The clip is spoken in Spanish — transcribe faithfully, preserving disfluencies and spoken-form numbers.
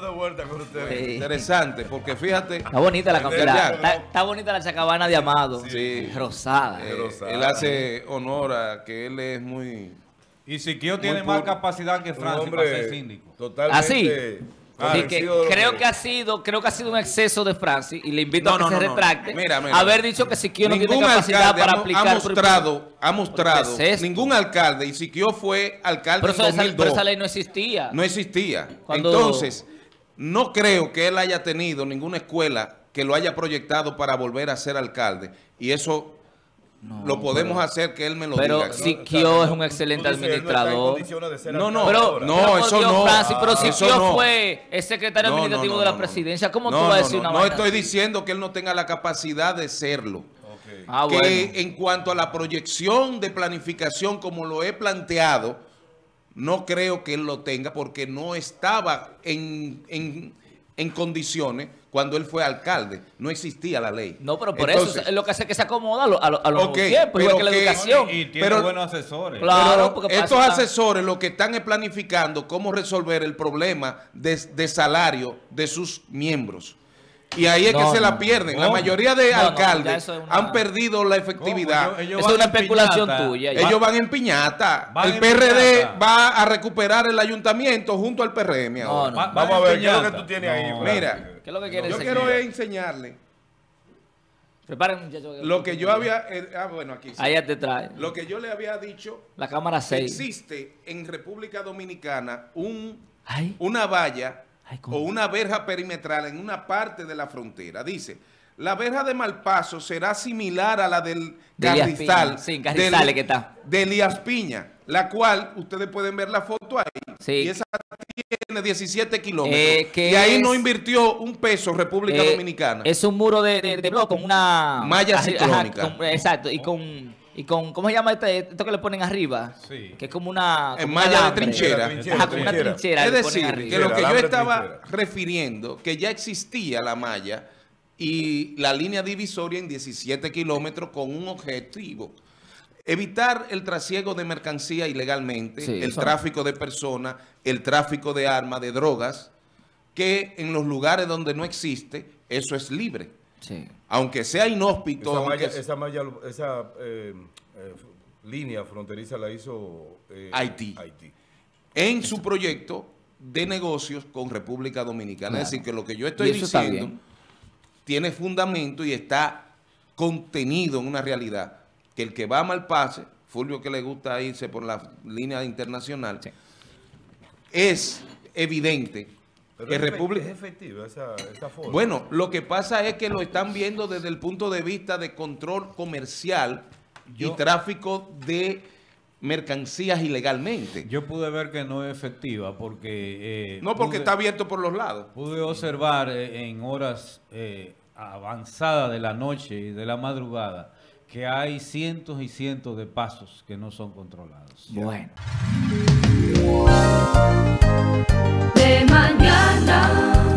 de vuelta con ustedes. Sí. Interesante, porque fíjate. Está bonita la campera. Está, está bonita la chacabana de Amado. Sí. Rosada. Eh, Rosada. Él hace honor a que él es muy... Y Siquio tiene más capacidad que Francis para ser síndico. Totalmente. Así. Así que creo que ha sido, creo que ha sido un exceso de Francis y le invito no, a que no, se no, retracte. No. Mira, mira. Haber dicho que Siquio no tiene capacidad para ha, aplicar. Ha mostrado, ha mostrado es ningún alcalde, y Siquio fue alcalde en dos mil dos. Esa, pero esa ley no existía. No existía. Cuando... Entonces, no creo que él haya tenido ninguna escuela que lo haya proyectado para volver a ser alcalde. Y eso... No, lo podemos pero, hacer que él me lo pero diga. Pero Siquio es un excelente administrador. No, no, pero, no, eso Dios, no. Francis, pero Siquio no. fue el secretario no, administrativo no, no, de la presidencia. ¿Cómo no, tú vas a decir no, una No, no estoy así? diciendo que él no tenga la capacidad de serlo. Okay. Ah, que bueno. En cuanto a la proyección de planificación, como lo he planteado, no creo que él lo tenga porque no estaba en... en en condiciones, cuando él fue alcalde, no existía la ley. No, pero por Entonces, eso es lo que hace que se acomoda a, lo, a, lo, a los okay, tiempos, igual que la que, educación. Y tiene pero, buenos asesores. Claro, pero estos asesores lo que están es planificando cómo resolver el problema de, de salario de sus miembros. Y ahí es no, que no, se la pierden. No, la mayoría de no, alcaldes no, una... han perdido la efectividad. Ellos, ellos es una especulación piñata. tuya. Ellos van, van en piñata. Van el en P R D piñata. va a recuperar el ayuntamiento junto al P R M. Ahora. No, no. Va, vamos a ver, piñata. ¿qué es lo que tú tienes no, ahí? Frank? Mira, ¿Qué es lo que quieres yo enseñar? quiero enseñarle. Preparen, muchachos. Lo que yo había... Eh, ah, bueno, aquí sí. Ahí te trae. Lo que yo le había dicho... La cámara seis. Existe en República Dominicana un, una valla... Ay, o una verja perimetral en una parte de la frontera. Dice, la verja de Mal Paso será similar a la del de Carrizal, sí, del, que está. de Elias Piña, la cual, ustedes pueden ver la foto ahí, sí. y esa tiene diecisiete kilómetros. Eh, y ahí es, no invirtió un peso República eh, Dominicana. Es un muro de, de, de bloque con una... Malla ciclónica. Ajá, con, exacto, y con... Y con, ¿cómo se llama este, esto que le ponen arriba? Sí. Que es como una... Como en malla una de trinchera. trinchera. Ajá, como una trinchera. Es decir, que lo que yo estaba trinchera. refiriendo, que ya existía la malla y la línea divisoria en diecisiete kilómetros con un objetivo. Evitar el trasiego de mercancía ilegalmente, sí, el tráfico de personas, el tráfico de armas, de drogas, que en los lugares donde no existe, eso es libre. Sí. Aunque sea inhóspito. Esa, aunque... malla, esa, malla, esa eh, eh, línea fronteriza la hizo eh, Haití. Haití. En Exacto. su proyecto de negocios con República Dominicana. Claro. Es decir, que lo que yo estoy diciendo tiene fundamento y está contenido en una realidad. Que el que va a mal pase, Fulvio que le gusta irse por la línea internacional, sí. es evidente. Pero que es, República... es efectiva esa, esa forma. Bueno, lo que pasa es que lo están viendo desde el punto de vista de control comercial yo, y tráfico de mercancías ilegalmente. Yo pude ver que no es efectiva porque... Eh, no, porque pude, está abierto por los lados. Pude observar eh, en horas eh, avanzadas de la noche y de la madrugada que hay cientos y cientos de pasos que no son controlados. Bueno. De mañana.